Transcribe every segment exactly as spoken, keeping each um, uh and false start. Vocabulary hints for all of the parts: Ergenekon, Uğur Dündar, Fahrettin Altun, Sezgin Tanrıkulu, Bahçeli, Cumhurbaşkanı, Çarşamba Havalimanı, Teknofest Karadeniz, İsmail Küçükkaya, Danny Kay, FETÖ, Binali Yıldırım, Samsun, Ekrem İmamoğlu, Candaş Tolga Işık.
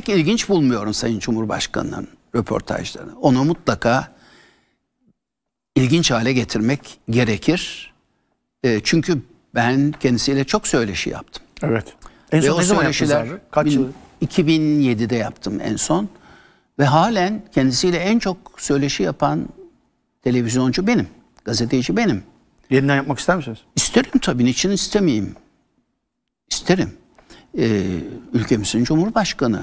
pek ilginç bulmuyorum Sayın Cumhurbaşkanı'nın röportajlarını. Onu mutlaka ilginç hale getirmek gerekir. E, çünkü ben kendisiyle çok söyleşi yaptım. Evet. En son ne zaman yaptınız? Kaç yıl? iki bin yedi'de yaptım en son. Ve halen kendisiyle en çok söyleşi yapan televizyoncu benim. Gazeteci benim. Yeniden yapmak ister misiniz? İsterim tabii. Niçin istemeyeyim? İsterim. Ee, ülkemizin Cumhurbaşkanı.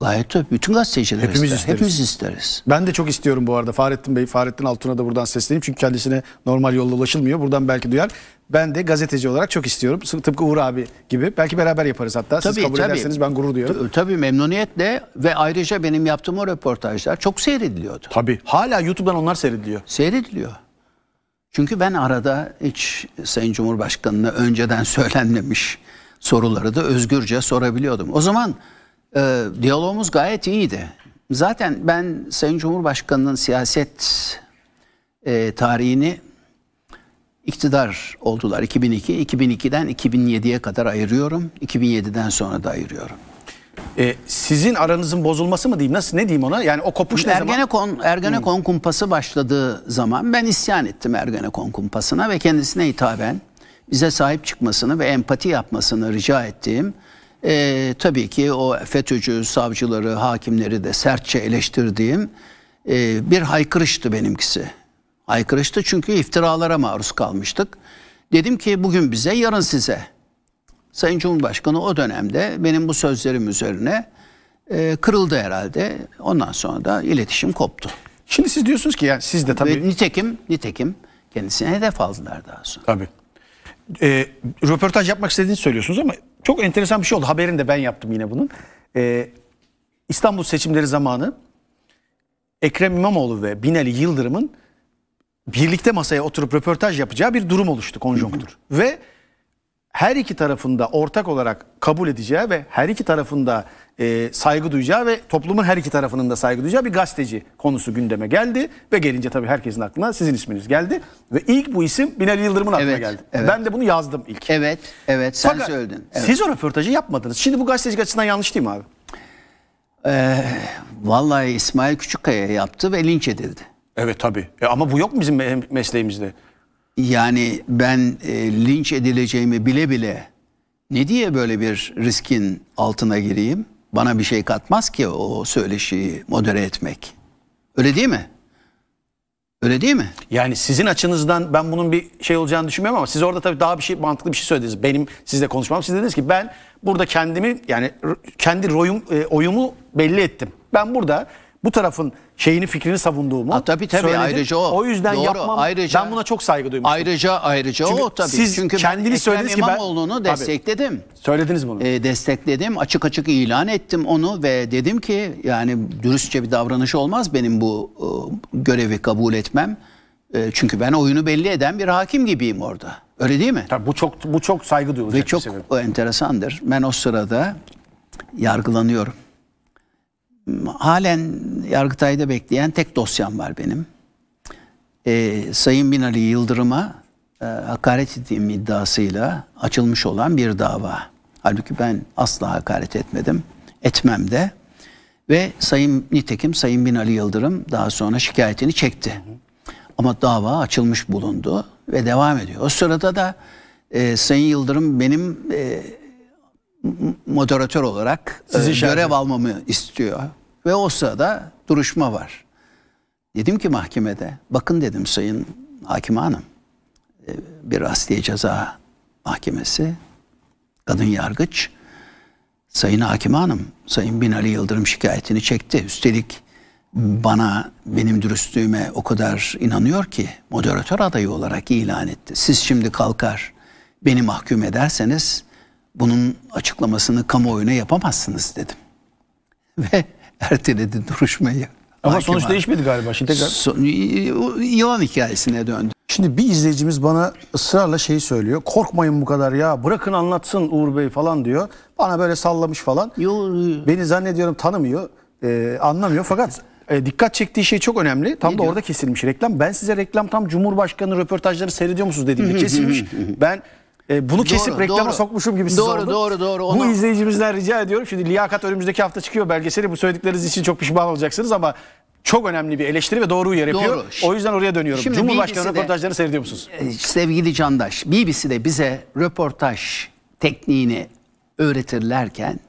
Gayet tabii. Bütün gazeteciler hepimiz ister. isteriz. Hepimiz isteriz. Ben de çok istiyorum bu arada. Fahrettin Bey, Fahrettin Altun'a da buradan sesleneyim. Çünkü kendisine normal yolla ulaşılmıyor. Buradan belki duyar. Ben de gazeteci olarak çok istiyorum. Tıpkı Uğur abi gibi. Belki beraber yaparız hatta. Tabii, Siz kabul tabii. ederseniz ben gurur duyarım. Tabii memnuniyetle, ve ayrıca benim yaptığım o röportajlar çok seyrediliyordu. Tabii. Hala YouTube'dan onlar seyrediliyor. Seyrediliyor. Çünkü ben arada hiç Sayın Cumhurbaşkanı'na önceden söylenmemiş soruları da özgürce sorabiliyordum. O zaman e, diyalogumuz gayet iyiydi. Zaten ben Sayın Cumhurbaşkanı'nın siyaset e, tarihini iktidar oldular iki bin iki. iki bin iki'den iki bin yedi'ye kadar ayırıyorum. iki bin yedi'den sonra da ayırıyorum. E, sizin aranızın bozulması mı diyeyim? Nasıl, ne diyeyim ona? Yani o kopuş ne Ergenekon, zaman? Ergenekon hmm. kumpası başladığı zaman ben isyan ettim Ergenekon kumpasına ve kendisine hitaben bize sahip çıkmasını ve empati yapmasını rica ettiğim, e, tabii ki o FETÖ'cü savcıları, hakimleri de sertçe eleştirdiğim e, bir haykırıştı benimkisi. Haykırıştı çünkü iftiralara maruz kalmıştık. Dedim ki bugün bize, yarın size. Sayın Cumhurbaşkanı o dönemde benim bu sözlerim üzerine e, kırıldı herhalde. Ondan sonra da iletişim koptu. Şimdi siz diyorsunuz ki yani siz de tabii... Ve nitekim, nitekim kendisine hedef aldılar daha sonra. Tabii. E, röportaj yapmak istediğinizi söylüyorsunuz ama çok enteresan bir şey oldu. Haberini de ben yaptım yine bunun. E, İstanbul seçimleri zamanı Ekrem İmamoğlu ve Binali Yıldırım'ın birlikte masaya oturup röportaj yapacağı bir durum oluştu, konjonktür. Hı hı. Ve her iki tarafında ortak olarak kabul edeceği ve her iki tarafında e, saygı duyacağı ve toplumun her iki tarafının da saygı duyacağı bir gazeteci konusu gündeme geldi. Ve gelince tabii herkesin aklına sizin isminiz geldi. Ve ilk bu isim Binali Yıldırım'ın aklına evet, geldi. Evet. Ben de bunu yazdım ilk. Evet, evet sen Fakat söyledin. Evet. Siz o röportajı yapmadınız. Şimdi bu gazetecilik açısından yanlış değil mi abi? Ee, vallahi İsmail Küçükkaya yaptı ve linç edildi. Evet tabii. E, ama bu yok mu bizim me mesleğimizde? Yani ben e, linç edileceğimi bile bile ne diye böyle bir riskin altına gireyim? Bana bir şey katmaz ki o söyleşiyi modere etmek. Öyle değil mi? Öyle değil mi? Yani sizin açınızdan ben bunun bir şey olacağını düşünmüyorum ama siz orada tabii daha bir şey, mantıklı bir şey söylediniz. Benim sizle konuşmam, siz dediniz ki ben burada kendimi, yani kendi royum, e, oyumu belli ettim. Ben burada bu tarafın şeyini, fikrini savunduğumu ha, tabii, tabii, söyledim. Ayrıca o. O yüzden Doğru, yapmam. Ayrıca, ben buna çok saygı duymuştum. Ayrıca ayrıca Çünkü o tabii. Siz Çünkü kendini söylediniz ki ben İmamoğlu'nu destekledim. Tabii, söylediniz bunu. E, destekledim. Açık açık ilan ettim onu ve dedim ki yani dürüstçe bir davranış olmaz benim bu e, görevi kabul etmem. E, çünkü ben oyunu belli eden bir hakim gibiyim orada. Öyle değil mi? Tabii, bu çok bu çok saygı duyulacak. Ve çok o, enteresandır. Ben o sırada yargılanıyorum. Halen Yargıtay'da bekleyen tek dosyam var benim. Ee, Sayın Binali Yıldırım'a e, hakaret ettiğim iddiasıyla açılmış olan bir dava. Halbuki ben asla hakaret etmedim. Etmem de. Ve Sayın nitekim Sayın Binali Yıldırım daha sonra şikayetini çekti. Ama dava açılmış bulundu ve devam ediyor. O sırada da e, Sayın Yıldırım benim... E, moderatör olarak Sizi görev şarkı. almamı istiyor. Ve o sırada duruşma var. Dedim ki mahkemede, bakın dedim Sayın Hakime Hanım, bir asliye ceza mahkemesi, kadın yargıç, Sayın Hakime Hanım, Sayın Binali Yıldırım şikayetini çekti. Üstelik bana, benim dürüstlüğüme o kadar inanıyor ki moderatör adayı olarak ilan etti. Siz şimdi kalkar beni mahkum ederseniz bunun açıklamasını kamuoyuna yapamazsınız dedim. Ve erteledi duruşmayı. Ama sonuç değişmedi galiba. Şimdi tekrar... So- yılan hikayesine döndü. Şimdi bir izleyicimiz bana ısrarla şeyi söylüyor. Korkmayın bu kadar ya, bırakın anlatsın Uğur Bey falan diyor. Bana böyle sallamış falan. Yo. Beni zannediyorum tanımıyor, e, anlamıyor fakat... E, dikkat çektiği şey çok önemli. Tam ne da diyor? Orada kesilmiş reklam. Ben size reklam tam Cumhurbaşkanı röportajları seyrediyor musunuz dediğimde kesilmiş. Ben... E, bunu kesip doğru, reklama doğru. sokmuşum gibi size oldu. Doğru, doğru. Onu... Bu izleyicimizden rica ediyorum. Şimdi Liyakat önümüzdeki hafta çıkıyor belgeseli. Bu söyledikleriniz için çok pişman olacaksınız ama çok önemli bir eleştiri ve doğru yer yapıyor. Doğru. O yüzden oraya dönüyorum. Şimdi Cumhurbaşkanı röportajlarını seyrediyor musunuz? Sevgili Candaş, B B C'de bize röportaj tekniğini öğretirlerken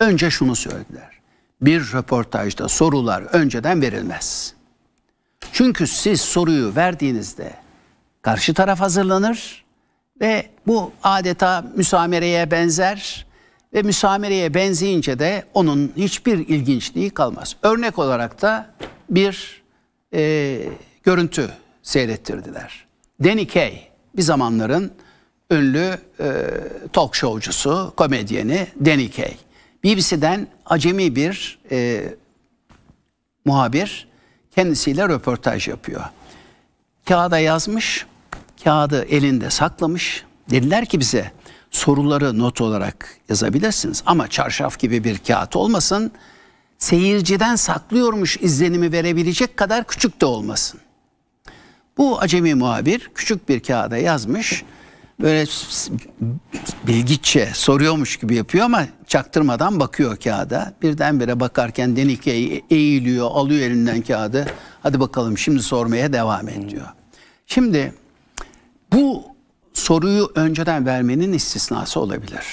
önce şunu söylediler. Bir röportajda sorular önceden verilmez. Çünkü siz soruyu verdiğinizde karşı taraf hazırlanır ve bu adeta müsamereye benzer ve müsamereye benzeyince de onun hiçbir ilginçliği kalmaz. Örnek olarak da bir e, görüntü seyrettirdiler. Danny Kay, bir zamanların ünlü e, talk showcusu, komedyeni Danny Kay. B B C'den acemi bir e, muhabir kendisiyle röportaj yapıyor. Kağıda yazmış, kağıdı elinde saklamış. Dediler ki bize, soruları not olarak yazabilirsiniz ama çarşaf gibi bir kağıt olmasın. Seyirciden saklıyormuş izlenimi verebilecek kadar küçük de olmasın. Bu acemi muhabir küçük bir kağıda yazmış. Böyle bilgiçe soruyormuş gibi yapıyor ama çaktırmadan bakıyor kağıda. Birdenbire bakarken Denike'yi eğiliyor, alıyor elinden kağıdı. Hadi bakalım şimdi sormaya devam ediyor. Şimdi bu soruyu önceden vermenin istisnası olabilir.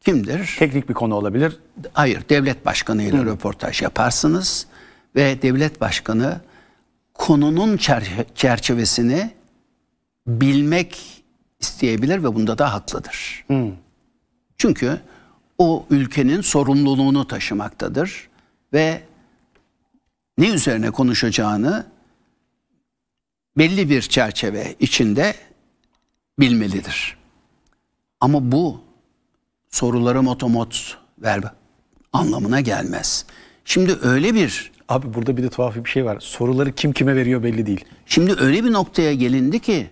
Kimdir? Teknik bir konu olabilir. Hayır, devlet başkanıyla röportaj yaparsınız ve devlet başkanı konunun çerçe çerçevesini bilmek isteyebilir ve bunda da haklıdır. Hmm. Çünkü o ülkenin sorumluluğunu taşımaktadır ve ne üzerine konuşacağını belli bir çerçeve içinde bilmelidir. Ama bu soruları motomot ver anlamına gelmez. Şimdi öyle bir... Abi burada bir de tuhaf bir şey var. Soruları kim kime veriyor belli değil. Şimdi öyle bir noktaya gelindi ki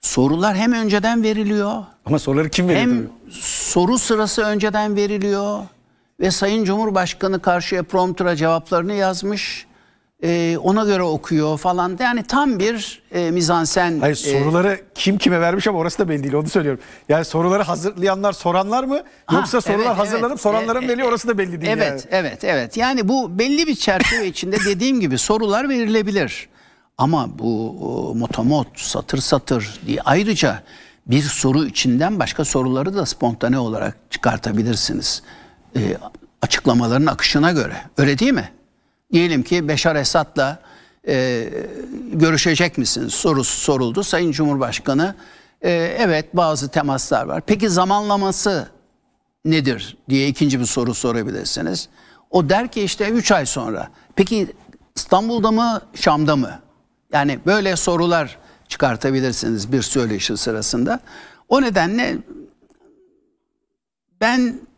sorular hem önceden veriliyor. Ama soruları kim veriyor? Hem soru sırası önceden veriliyor. Ve Sayın Cumhurbaşkanı karşıya promptura cevaplarını yazmış. Ee, ona göre okuyor falan. Yani tam bir e, mizansen. Hayır, soruları e, kim kime vermiş ama orası da belli değil. Onu söylüyorum. Yani soruları hazırlayanlar soranlar mı? Ha, yoksa sorular evet, hazırlanıp evet, soranlara mı veriyor? Orası da belli değil. Evet, yani. evet, evet. Yani bu belli bir çerçeve içinde dediğim gibi sorular verilebilir. Ama bu o, motomot, satır satır diye ayrıca bir soru içinden başka soruları da spontane olarak çıkartabilirsiniz. E, açıklamaların akışına göre. Öyle değil mi? Diyelim ki Beşar Esad'la e, görüşecek misiniz sorusu soruldu. Sayın Cumhurbaşkanı e, evet bazı temaslar var. Peki zamanlaması nedir diye ikinci bir soru sorabilirsiniz. O der ki işte üç ay sonra. Peki İstanbul'da mı Şam'da mı? Yani böyle sorular çıkartabilirsiniz bir söyleşi sırasında. O nedenle ben